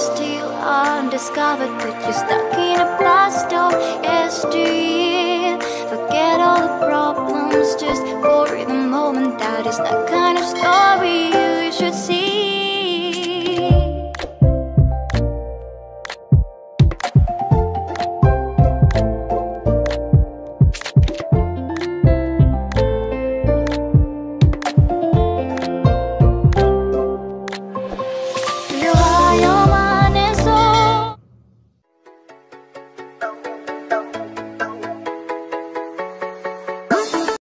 still undiscovered, but you're stuck in a blast of history. Forget all the problems just for the moment. That is that kind of story you should see.